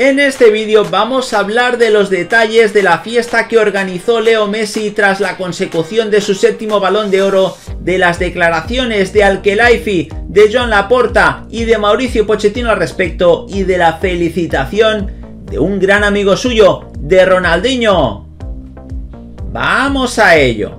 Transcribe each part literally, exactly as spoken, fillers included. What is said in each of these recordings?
En este vídeo vamos a hablar de los detalles de la fiesta que organizó Leo Messi tras la consecución de su séptimo Balón de Oro, de las declaraciones de Al-Khelaifi, de John Laporta y de Mauricio Pochettino al respecto, y de la felicitación de un gran amigo suyo, de Ronaldinho. ¡Vamos a ello!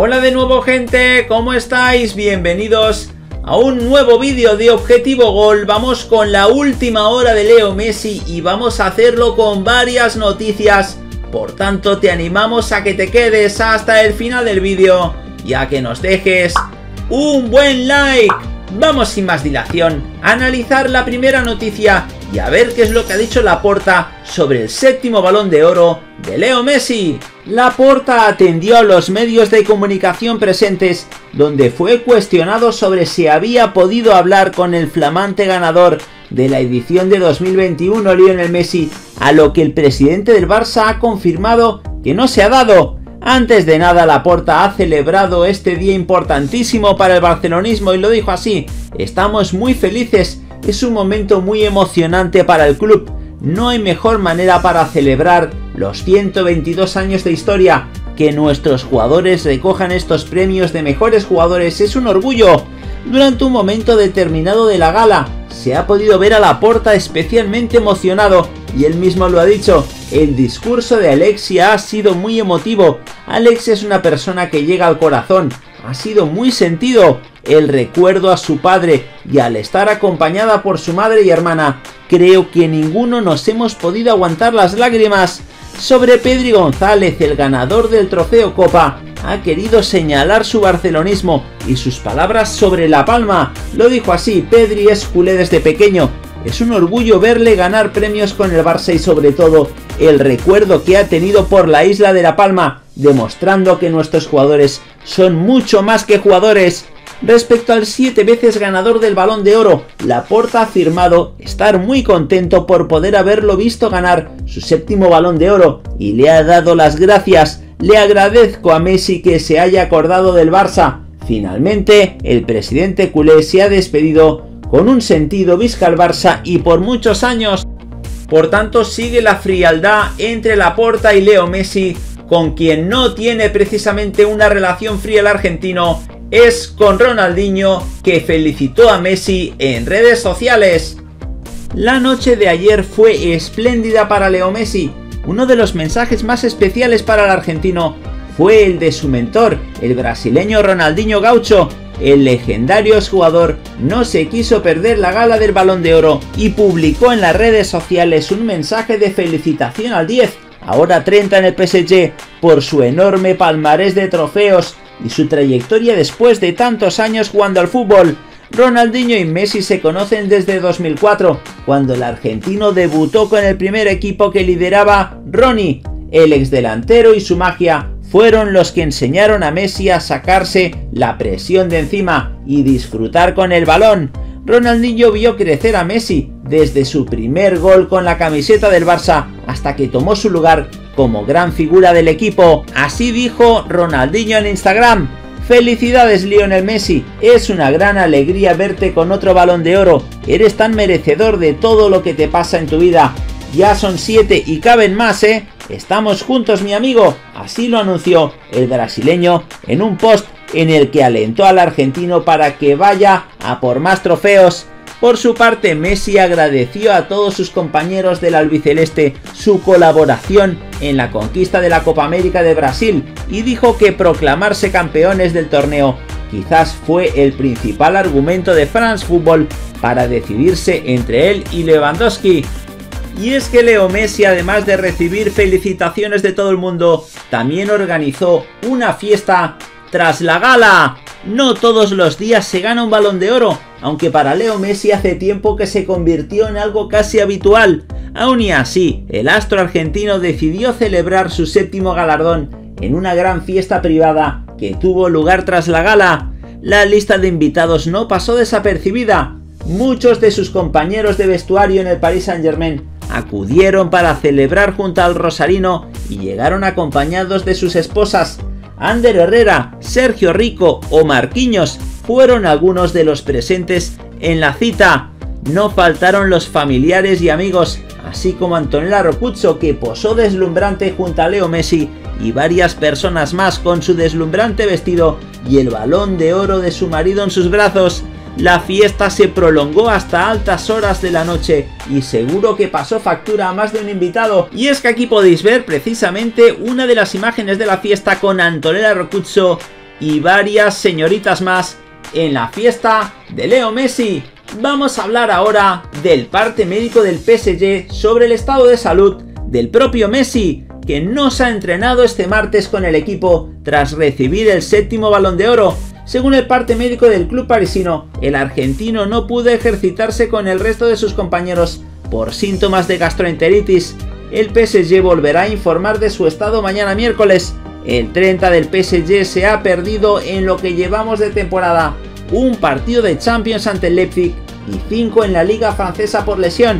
Hola de nuevo, gente, ¿cómo estáis? Bienvenidos a un nuevo vídeo de Objetivo Gol. Vamos con la última hora de Leo Messi y vamos a hacerlo con varias noticias. Por tanto, te animamos a que te quedes hasta el final del vídeo y a que nos dejes un buen like. Vamos sin más dilación a analizar la primera noticia y a ver qué es lo que ha dicho Laporta sobre el séptimo Balón de Oro de Leo Messi. Laporta atendió a los medios de comunicación presentes, donde fue cuestionado sobre si había podido hablar con el flamante ganador de la edición de dos mil veintiuno, Lionel Messi, a lo que el presidente del Barça ha confirmado que no se ha dado. Antes de nada, Laporta ha celebrado este día importantísimo para el barcelonismo y lo dijo así: estamos muy felices, es un momento muy emocionante para el club, no hay mejor manera para celebrar los ciento veintidós años de historia. Que nuestros jugadores recojan estos premios de mejores jugadores es un orgullo. Durante un momento determinado de la gala se ha podido ver a Laporta especialmente emocionado y él mismo lo ha dicho, el discurso de Alexia ha sido muy emotivo. Alexia es una persona que llega al corazón, ha sido muy sentido. El recuerdo a su padre y al estar acompañada por su madre y hermana, creo que ninguno nos hemos podido aguantar las lágrimas. Sobre Pedri González, el ganador del trofeo Copa, ha querido señalar su barcelonismo y sus palabras sobre La Palma. Lo dijo así: Pedri es culé desde pequeño, es un orgullo verle ganar premios con el Barça y sobre todo el recuerdo que ha tenido por la isla de La Palma, demostrando que nuestros jugadores son mucho más que jugadores. Respecto al siete veces ganador del Balón de Oro, Laporta ha afirmado estar muy contento por poder haberlo visto ganar su séptimo Balón de Oro y le ha dado las gracias. Le agradezco a Messi que se haya acordado del Barça. Finalmente, el presidente culé se ha despedido con un sentido visca al Barça y por muchos años. Por tanto, sigue la frialdad entre Laporta y Leo Messi, con quien no tiene precisamente una relación fría el argentino. Es con Ronaldinho, que felicitó a Messi en redes sociales. La noche de ayer fue espléndida para Leo Messi. Uno de los mensajes más especiales para el argentino fue el de su mentor, el brasileño Ronaldinho Gaucho. El legendario exjugador no se quiso perder la gala del Balón de Oro y publicó en las redes sociales un mensaje de felicitación al diez, ahora treinta en el P S G, por su enorme palmarés de trofeos y su trayectoria después de tantos años jugando al fútbol. Ronaldinho y Messi se conocen desde dos mil cuatro, cuando el argentino debutó con el primer equipo que lideraba Ronnie. El exdelantero y su magia fueron los que enseñaron a Messi a sacarse la presión de encima y disfrutar con el balón. Ronaldinho vio crecer a Messi desde su primer gol con la camiseta del Barça hasta que tomó su lugar como gran figura del equipo. Así dijo Ronaldinho en Instagram: felicidades, Lionel Messi, es una gran alegría verte con otro Balón de Oro, eres tan merecedor de todo lo que te pasa en tu vida, ya son siete y caben más, eh, estamos juntos, mi amigo. Así lo anunció el brasileño en un post en el que alentó al argentino para que vaya a por más trofeos. Por su parte, Messi agradeció a todos sus compañeros del albiceleste su colaboración en la conquista de la Copa América de Brasil y dijo que proclamarse campeones del torneo quizás fue el principal argumento de France Football para decidirse entre él y Lewandowski. Y es que Leo Messi, además de recibir felicitaciones de todo el mundo, también organizó una fiesta tras la gala. No todos los días se gana un Balón de Oro, aunque para Leo Messi hace tiempo que se convirtió en algo casi habitual. Aún y así, el astro argentino decidió celebrar su séptimo galardón en una gran fiesta privada que tuvo lugar tras la gala. La lista de invitados no pasó desapercibida. Muchos de sus compañeros de vestuario en el Paris Saint-Germain acudieron para celebrar junto al rosarino y llegaron acompañados de sus esposas. Ander Herrera, Sergio Rico o Marquinhos fueron algunos de los presentes en la cita. No faltaron los familiares y amigos, así como Antonella Roccuzzo, que posó deslumbrante junto a Leo Messi, y varias personas más con su deslumbrante vestido y el Balón de Oro de su marido en sus brazos. La fiesta se prolongó hasta altas horas de la noche y seguro que pasó factura a más de un invitado. Y es que aquí podéis ver precisamente una de las imágenes de la fiesta con Antonella Roccuzzo y varias señoritas más en la fiesta de Leo Messi. Vamos a hablar ahora del parte médico del P S G sobre el estado de salud del propio Messi, que no se ha entrenado este martes con el equipo tras recibir el séptimo Balón de Oro. Según el parte médico del club parisino, el argentino no pudo ejercitarse con el resto de sus compañeros por síntomas de gastroenteritis. El P S G volverá a informar de su estado mañana miércoles. El treinta del P S G se ha perdido en lo que llevamos de temporada un partido de Champions ante el Leipzig y cinco en la Liga Francesa por lesión.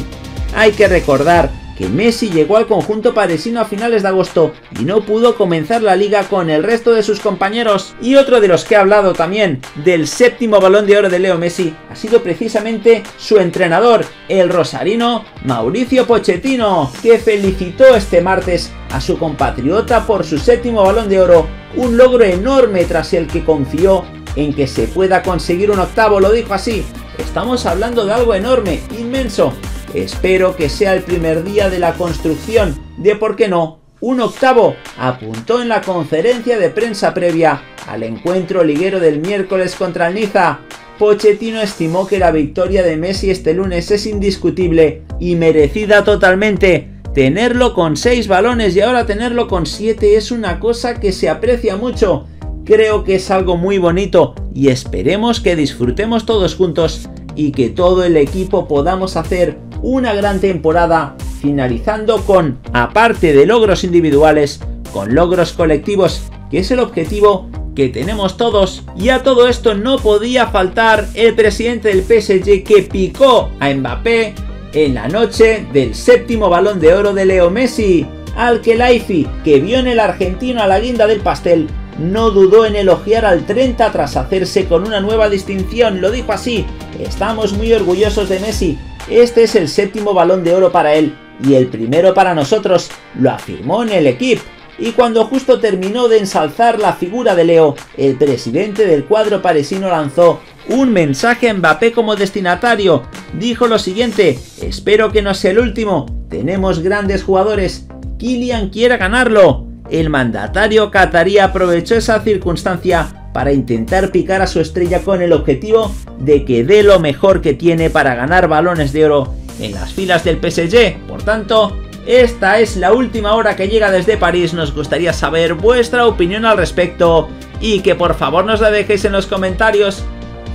Hay que recordar que Messi llegó al conjunto parisino a finales de agosto y no pudo comenzar la liga con el resto de sus compañeros. Y otro de los que ha hablado también del séptimo Balón de Oro de Leo Messi ha sido precisamente su entrenador, el rosarino Mauricio Pochettino, que felicitó este martes a su compatriota por su séptimo Balón de Oro, un logro enorme tras el que confió en que se pueda conseguir un octavo. Lo dijo así: "Estamos hablando de algo enorme, inmenso. Espero que sea el primer día de la construcción de, por qué no, un octavo", apuntó en la conferencia de prensa previa al encuentro liguero del miércoles contra el Niza. Pochettino estimó que la victoria de Messi este lunes es indiscutible y merecida totalmente. Tenerlo con seis balones y ahora tenerlo con siete es una cosa que se aprecia mucho. Creo que es algo muy bonito y esperemos que disfrutemos todos juntos y que todo el equipo podamos hacer una gran temporada, finalizando con, aparte de logros individuales, con logros colectivos, que es el objetivo que tenemos todos". Y a todo esto no podía faltar el presidente del P S G, que picó a Mbappé en la noche del séptimo Balón de Oro de Leo Messi. Al-Khelaifi, que vio en el argentino a la guinda del pastel, no dudó en elogiar al treinta tras hacerse con una nueva distinción. Lo dijo así: "Estamos muy orgullosos de Messi. Este es el séptimo Balón de Oro para él y el primero para nosotros", lo afirmó en el equipo. Y cuando justo terminó de ensalzar la figura de Leo, el presidente del cuadro parisino lanzó un mensaje a Mbappé como destinatario. Dijo lo siguiente: "Espero que no sea el último. Tenemos grandes jugadores. Kylian quiere ganarlo". El mandatario catarí aprovechó esa circunstancia para intentar picar a su estrella con el objetivo de que dé lo mejor que tiene para ganar Balones de Oro en las filas del P S G. Por tanto, esta es la última hora que llega desde París. Nos gustaría saber vuestra opinión al respecto y que por favor nos la dejéis en los comentarios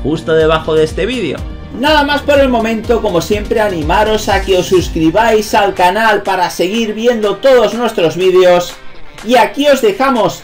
justo debajo de este vídeo. Nada más por el momento. Como siempre, animaros a que os suscribáis al canal para seguir viendo todos nuestros vídeos. Y aquí os dejamos